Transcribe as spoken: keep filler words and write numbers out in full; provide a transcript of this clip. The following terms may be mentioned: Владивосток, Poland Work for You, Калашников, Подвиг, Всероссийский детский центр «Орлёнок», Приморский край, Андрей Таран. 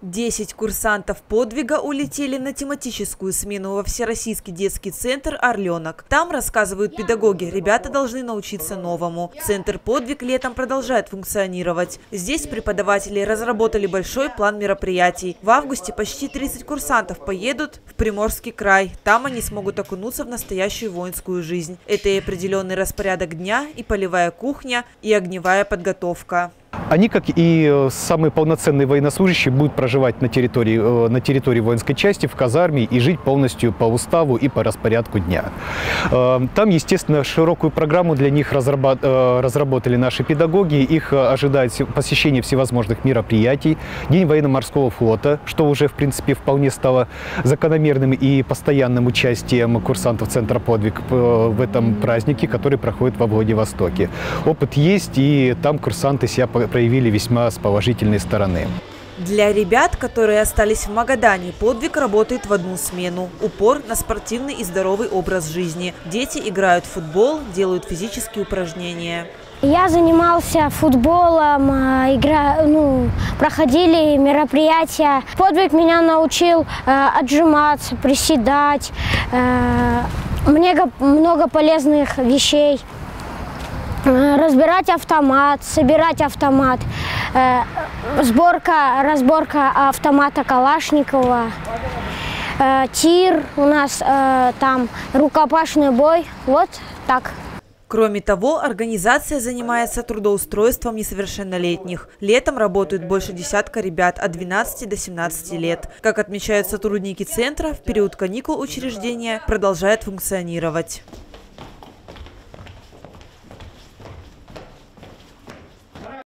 десять курсантов «Подвига» улетели на тематическую смену во Всероссийский детский центр «Орлёнок». Там, рассказывают педагоги, ребята должны научиться новому. Центр «Подвиг» летом продолжает функционировать. Здесь преподаватели разработали большой план мероприятий. В августе почти тридцать курсантов поедут в Приморский край. Там они смогут окунуться в настоящую воинскую жизнь. Это и определенный распорядок дня, и полевая кухня, и огневая подготовка. Они, как и самые полноценные военнослужащие, будут проживать на территории, на территории воинской части, в казарме и жить полностью по уставу и по распорядку дня. Там, естественно, широкую программу для них разработали наши педагоги. Их ожидает посещение всевозможных мероприятий, День военно-морского флота, что уже, в принципе, вполне стало закономерным и постоянным участием курсантов Центра «Подвиг» в этом празднике, который проходит во Владивостоке. Опыт есть, и там курсанты себя проявили весьма с положительной стороны. Для ребят, которые остались в Магадане, «Подвиг» работает в одну смену. Упор на спортивный и здоровый образ жизни. Дети играют в футбол, делают физические упражнения. Я занимался футболом, игра, ну, проходили мероприятия. «Подвиг» меня научил э, отжиматься, приседать, э, много, много полезных вещей. Разбирать автомат, собирать автомат, э, сборка, разборка автомата Калашникова, э, тир у нас, э, там рукопашный бой, вот так. Кроме того, организация занимается трудоустройством несовершеннолетних. Летом работают больше десятка ребят от двенадцати до семнадцати лет. Как отмечают сотрудники центра, в период каникул учреждения продолжает функционировать.